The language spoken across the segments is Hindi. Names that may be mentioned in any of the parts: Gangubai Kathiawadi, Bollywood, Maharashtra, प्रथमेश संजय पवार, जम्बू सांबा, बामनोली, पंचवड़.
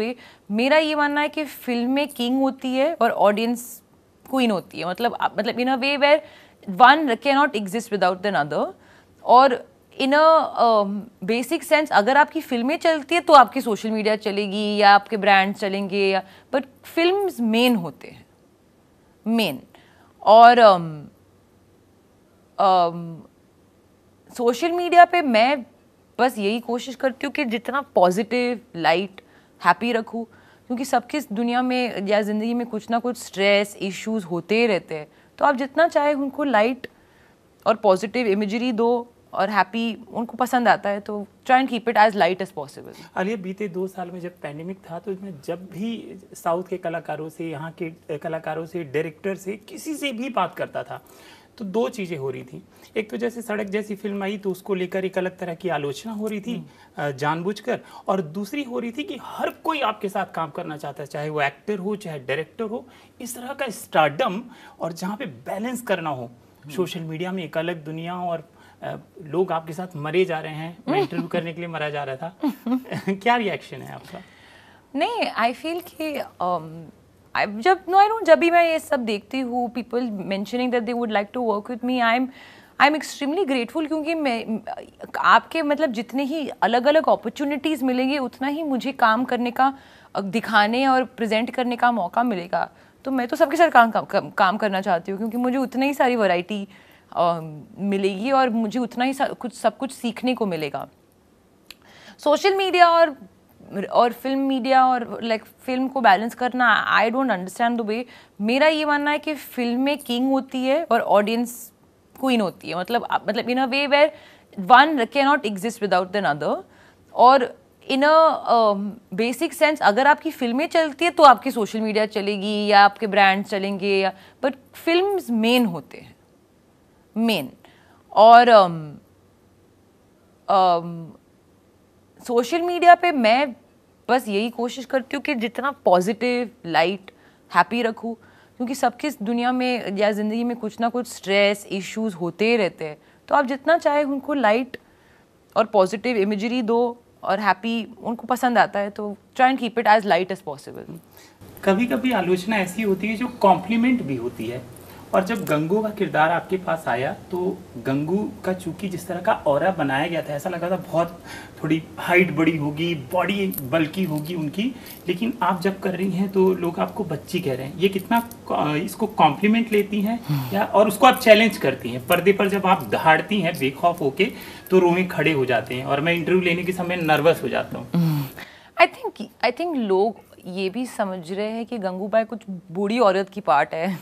मेरा ये मानना है कि फिल्म में किंग होती है और ऑडियंस क्वीन होती है, मतलब in a way where one can not exist without N other. और इन अ बेसिक सेंस अगर आपकी फिल्में चलती है तो आपकी सोशल मीडिया चलेगी या आपके ब्रांड्स चलेंगे, या बट फिल्म्स मेन होते हैं मेन। और सोशल मीडिया पे मैं बस यही कोशिश करती हूँ कि जितना पॉजिटिव लाइट हैप्पी रखूँ, क्योंकि सबकी दुनिया में या ज़िंदगी में कुछ ना कुछ स्ट्रेस इश्यूज होते रहते हैं। तो आप जितना चाहे उनको लाइट और पॉजिटिव इमेजरी दो और हैप्पी, उनको पसंद आता है तो try and keep it as light as possible. अरे बीते 2 साल में जब पैंडेमिक था तो मैं जब भी साउथ के कलाकारों से, यहाँ के कलाकारों से, डायरेक्टर से, किसी से भी बात करता था तो 2 चीज़ें हो रही थी। एक तो जैसे सड़क जैसी फिल्म आई तो उसको लेकर एक अलग तरह की आलोचना हो रही थी जानबूझकर, और दूसरी हो रही थी कि हर कोई आपके साथ काम करना चाहता है, चाहे वो एक्टर हो चाहे डायरेक्टर हो। इस तरह का स्टारडम, और जहाँ पे बैलेंस करना हो, सोशल मीडिया में एक अलग दुनिया और लोग आपके साथ मरे जा रहे हैं, मैं इंटरव्यू करने के लिए मरा जा रहा था। क्या रिएक्शन है आपका? नहीं, आई फील कि जब भी मैं ये सब देखती हूँ, people mentioning that they would like to work with me, I am extremely grateful, क्योंकि मैं आपके मतलब जितने ही अलग अलग अपॉर्चुनिटीज़ मिलेंगे उतना ही मुझे काम करने का, दिखाने और प्रेजेंट करने का मौका मिलेगा। तो मैं तो सबके साथ काम करना चाहती हूँ, क्योंकि मुझे उतनी ही सारी वैरायटी मिलेगी और मुझे उतना ही सब कुछ सीखने को मिलेगा। सोशल मीडिया और फिल्म मीडिया और फिल्म को बैलेंस करना, I don't understand the way. मेरा ये मानना है कि फिल्म में किंग होती है और ऑडियंस क्वीन होती है, मतलब in a way where one can not exist without N other. और इन अ बेसिक सेंस अगर आपकी फिल्में चलती है तो आपकी सोशल मीडिया चलेगी या आपके ब्रांड्स चलेंगे, या बट फिल्म्स मेन होते हैं मेन। और सोशल मीडिया पे मैं बस यही कोशिश करती हूँ कि जितना पॉजिटिव लाइट हैप्पी रखूँ, क्योंकि सबकी दुनिया में या ज़िंदगी में कुछ ना कुछ स्ट्रेस इश्यूज होते रहते हैं। तो आप जितना चाहे उनको लाइट और पॉजिटिव इमेजरी दो और हैप्पी, उनको पसंद आता है तो try and keep it as light as possible. कभी कभी आलोचना ऐसी होती है जो कॉम्प्लीमेंट भी होती है, और जब गंगू का किरदार आपके पास आया तो गंगू का चूँकि जिस तरह का ऑरा बनाया गया था, ऐसा लगा था बहुत थोड़ी हाइट बड़ी होगी, बॉडी बल्की होगी उनकी, लेकिन आप जब कर रही हैं तो लोग आपको बच्ची कह रहे हैं। ये कितना इसको कॉम्प्लीमेंट लेती हैं या और उसको आप चैलेंज करती हैं? पर्दे पर जब आप दहाड़ती हैं बेखौफ होके तो रोएं खड़े हो जाते हैं, और मैं इंटरव्यू लेने के समय नर्वस हो जाता हूँ। आई थिंक लोग ये भी समझ रहे हैं कि गंगूबाई कुछ बूढ़ी औरत की पार्ट है।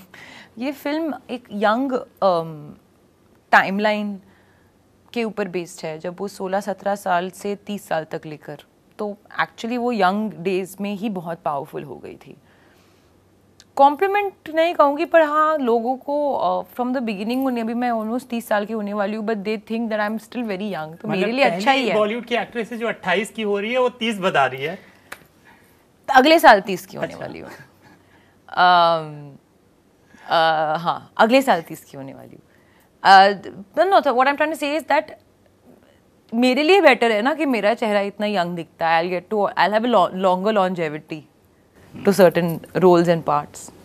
ये फिल्म एक यंग टाइमलाइन के ऊपर बेस्ड है, जब वो 16-17 साल से 30 साल तक लेकर, तो एक्चुअली वो यंग डेज में ही बहुत पावरफुल हो गई थी। कॉम्प्लीमेंट नहीं कहूँगी, पर हाँ, लोगों को फ्रॉम द बिगिनिंग, उन्हें अभी मैं ऑलमोस्ट 30 साल की होने वाली हूँ, but they think that I am still very young. तो मेरे लिए अच्छा ही है। बॉलीवुड की एक्ट्रेस जो 28 की हो रही है वो 30 बता रही है, अगले साल 30 की होने वाली हूँ। हाँ, अगले साल 30 की होने वाली हूँ। No, what I am trying to say is that मेरे लिए बेटर है ना कि मेरा चेहरा इतना यंग दिखता है। I will have a longer longevity to certain roles and parts.